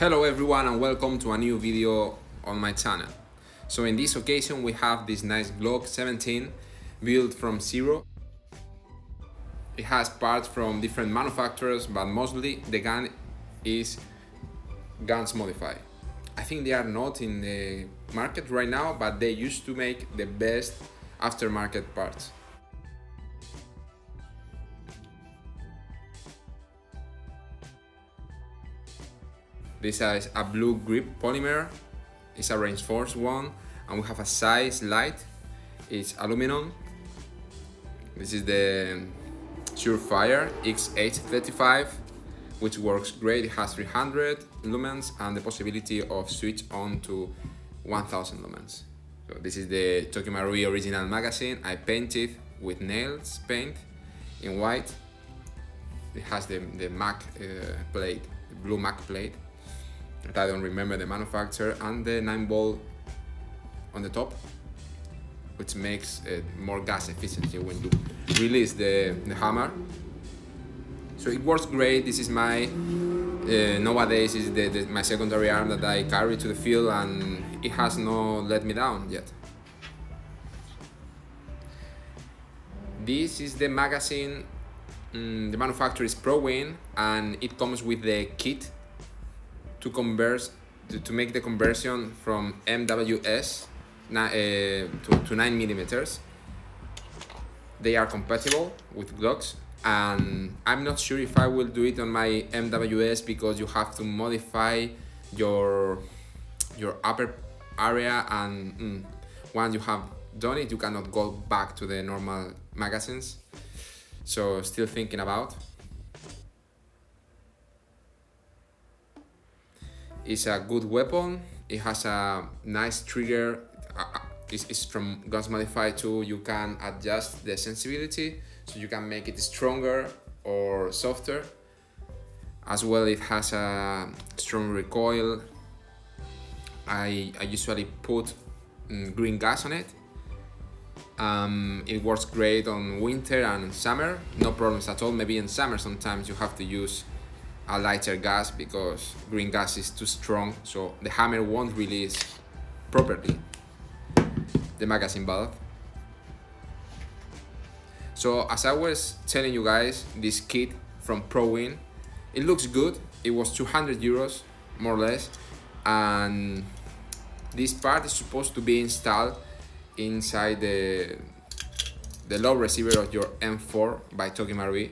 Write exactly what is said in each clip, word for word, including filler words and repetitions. Hello everyone and welcome to a new video on my channel. So in this occasion we have this nice Glock seventeen built from zero. It has parts from different manufacturers, but mostly the gun is Guns Modify. I think they are not in the market right now, but they used to make the best aftermarket parts. This is a blue grip polymer, it's a reinforced one, and we have a size light, it's aluminum. This is the Surefire X H thirty-five, which works great. It has three hundred lumens and the possibility of switch on to one thousand lumens. So this is the Tokyo Marui original magazine. I painted with nails paint in white. It has the, the M A C uh, plate, the blue M A C plate. But I don't remember the manufacturer, and the nine ball on the top, which makes uh, more gas efficiency when you release the, the hammer. So it works great. This is my uh, nowadays is the, the, my secondary arm that I carry to the field, and it has not let me down yet. This is the magazine. Mm, the manufacturer is ProWin, and it comes with the kit to convert to, to make the conversion from M W S na, uh, to, to nine millimeters. They are compatible with Glocks, and I'm not sure if I will do it on my M W S because you have to modify your your upper area, and mm, once you have done it, you cannot go back to the normal magazines. So still thinking about. It's a good weapon. It has a nice trigger. It's from Guns Modify too. You can adjust the sensibility, so you can make it stronger or softer. As well, it has a strong recoil. I, I usually put green gas on it. Um, it works great on winter and summer. No problems at all. Maybe in summer sometimes you have to use a lighter gas because green gas is too strong, so the hammer won't release properly the magazine valve. So as I was telling you guys, this kit from ProWin, it looks good. It was two hundred euros more or less, and this part is supposed to be installed inside the the low receiver of your M four by Tokyo Marui.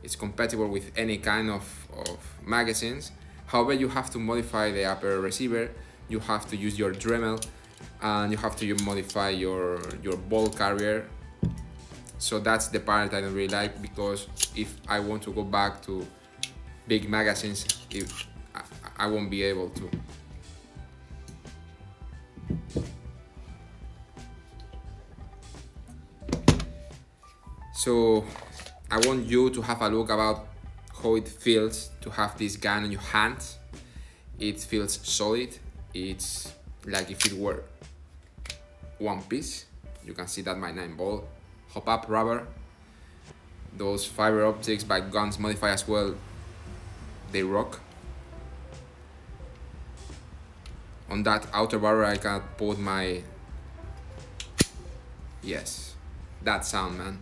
It's compatible with any kind of, of magazines. However, you have to modify the upper receiver, you have to use your Dremel, and you have to modify your, your ball carrier. So that's the part I don't really like, because if I want to go back to big magazines, if I, I won't be able to. So I want you to have a look about how it feels to have this gun in your hands. It feels solid. It's like if it were one piece. You can see that my nine ball, hop-up rubber, those fiber optics by Guns Modify as well, they rock. On that outer barrel I can put my... Yes, that sound, man.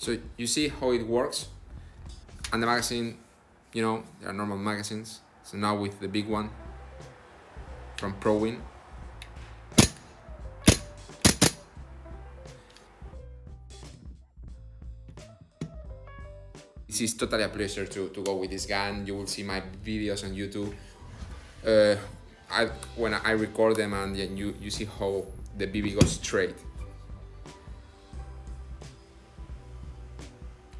So you see how it works, and the magazine, you know, there are normal magazines. So now with the big one from ProWin. This is totally a pleasure to, to go with this gun. You will see my videos on YouTube uh, I, when I record them, and then you, you see how the B B goes straight.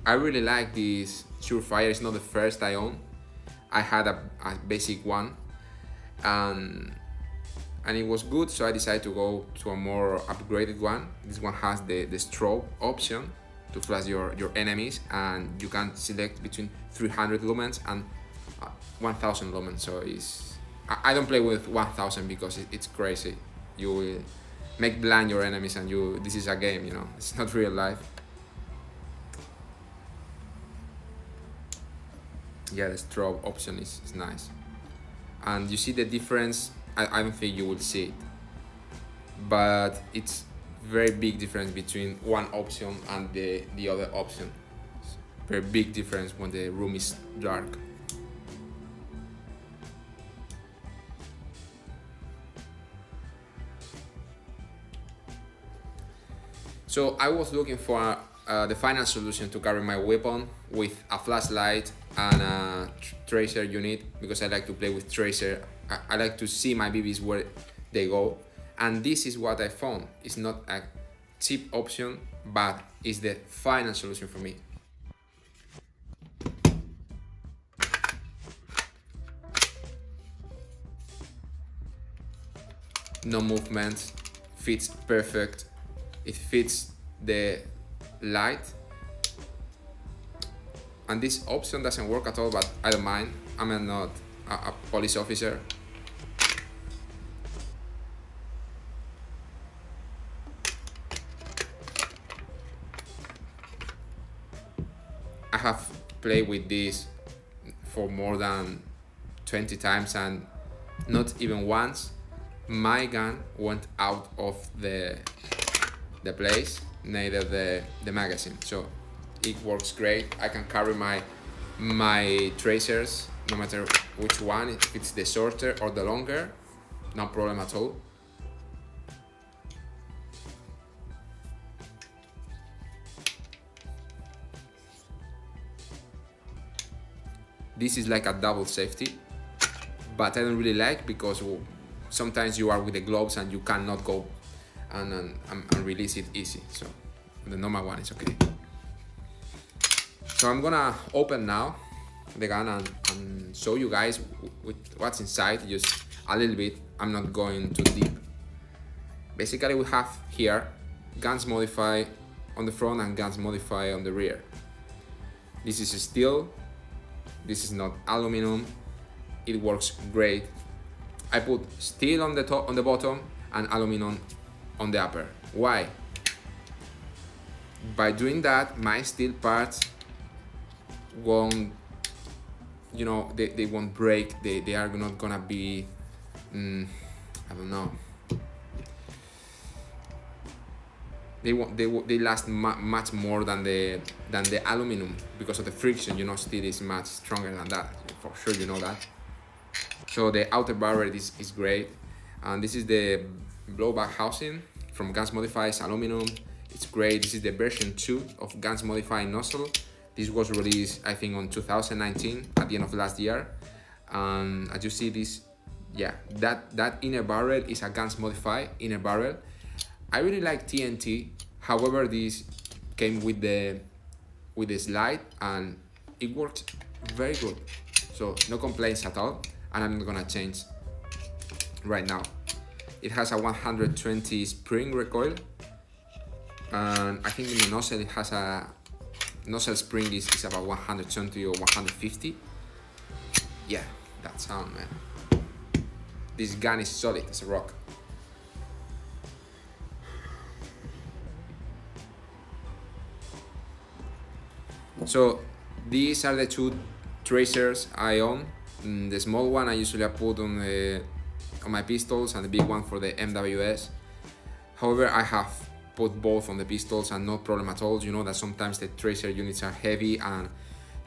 I really like this Surefire. It's not the first I own. I had a, a basic one, and, and it was good, so I decided to go to a more upgraded one. This one has the, the strobe option to flash your, your enemies, and you can select between three hundred lumens and one thousand lumens. So it's, I don't play with one thousand because it, it's crazy. You will make blind your enemies, and you, this is a game, you know, it's not real life. yeah, the strobe option is, is nice. And you see the difference, I, I don't think you will see it, but it's very big difference between one option and the, the other option. It's very big difference when the room is dark. So I was looking for uh, the final solution to carry my weapon with a flashlight and a tr tracer unit, because I like to play with tracer. I, I like to see my B Bs where they go, and this is what I found. It's not a cheap option, but it's the final solution for me. No movement, fits perfect. It fits the light, and this option doesn't work at all, but I don't mind. I'm not a, a police officer. I have played with this for more than twenty times, and not even once my gun went out of the the place, neither the, the magazine. So it works great. I can carry my my tracers no matter which one, if it's the shorter or the longer, no problem at all. This is like a double safety, but I don't really like, because sometimes you are with the gloves and you cannot go And, and, and release it easy. So the normal one is okay. So I'm gonna open now the gun and, and show you guys with what's inside, just a little bit. I'm not going too deep. Basically we have here Guns Modify on the front and Guns Modify on the rear. This is steel, this is not aluminum. It works great. I put steel on the top, on the bottom, and aluminum on the upper. Why? By doing that, my steel parts won't, you know, they, they won't break, they, they are not gonna be, um, I don't know, they won't, they, they last mu much more than the, than the aluminum, because of the friction, you know. Steel is much stronger than that, for sure, you know that. So the outer barrel is, is great, and this is the blowback housing from Guns Modify, aluminum. It's great. This is the version two of Guns Modify nozzle. This was released, I think, on two thousand nineteen, at the end of last year. Um, as you see, this, yeah, that that inner barrel is a Guns Modify inner barrel. I really like T N T. However, this came with the with the slide, and it works very good. So no complaints at all, and I'm not gonna change right now. It has a one hundred twenty spring recoil, and I think in the nozzle it has a nozzle spring is, is about one hundred twenty or one hundred fifty. Yeah, that sound, man. This gun is solid as a rock. So these are the two tracers I own. The small one I usually put on the on my pistols, and the big one for the M W S. However, I have put both on the pistols and no problem at all. You know that sometimes the tracer units are heavy and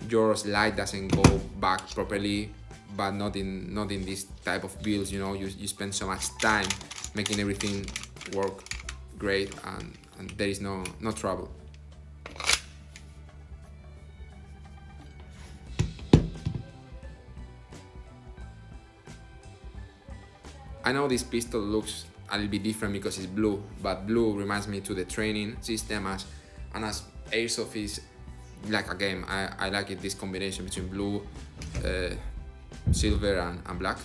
your slide doesn't go back properly, but not in not in this type of builds. You know, you, you spend so much time making everything work great, and, and there is no no trouble. I know this pistol looks a little bit different because it's blue, but blue reminds me to the training system, as and as airsoft is like a game. I, I like it, this combination between blue, uh, silver and, and black.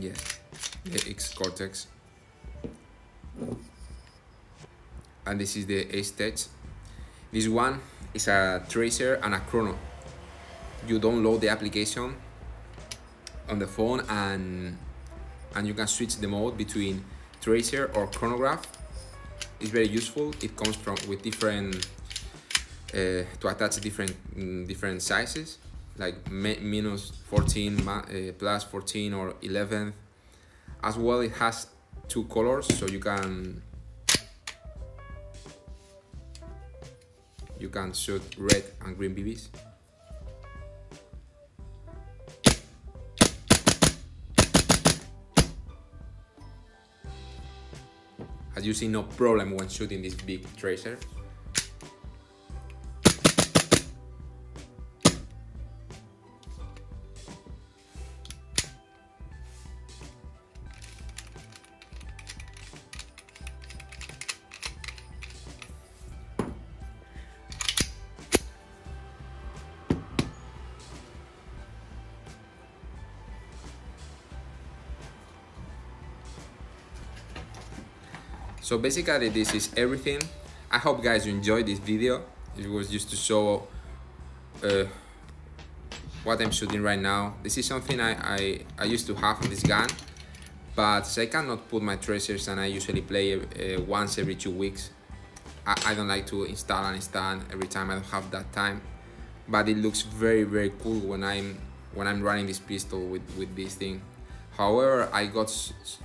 Yes. The X-Cortex, and this is the A stage. This one is a tracer and a chrono. you download the application on the phone, and and you can switch the mode between tracer or chronograph. It's very useful. It comes from with different uh, to attach different different sizes, like minus fourteen, uh, plus fourteen or eleven. As well, it has two colors, so you can you can shoot red and green B Bs. As you see, no problem when shooting this big tracer. So basically this is everything. I hope guys you enjoyed this video. It was just to show uh, what I'm shooting right now. This is something I, I, I used to have on this gun, but I cannot put my tracers, and I usually play uh, once every two weeks. I, I don't like to install and install every time. I don't have that time, but it looks very very cool when I'm when I'm running this pistol with, with this thing. However, I got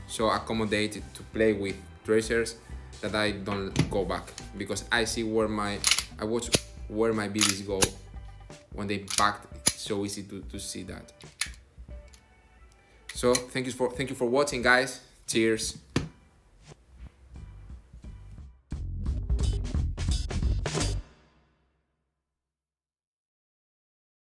so accommodated to play with tracers that I don't go back, because I see where my I watch where my B Bs go when they packed. It's so easy to, to see that. So thank you for thank you for watching, guys. Cheers.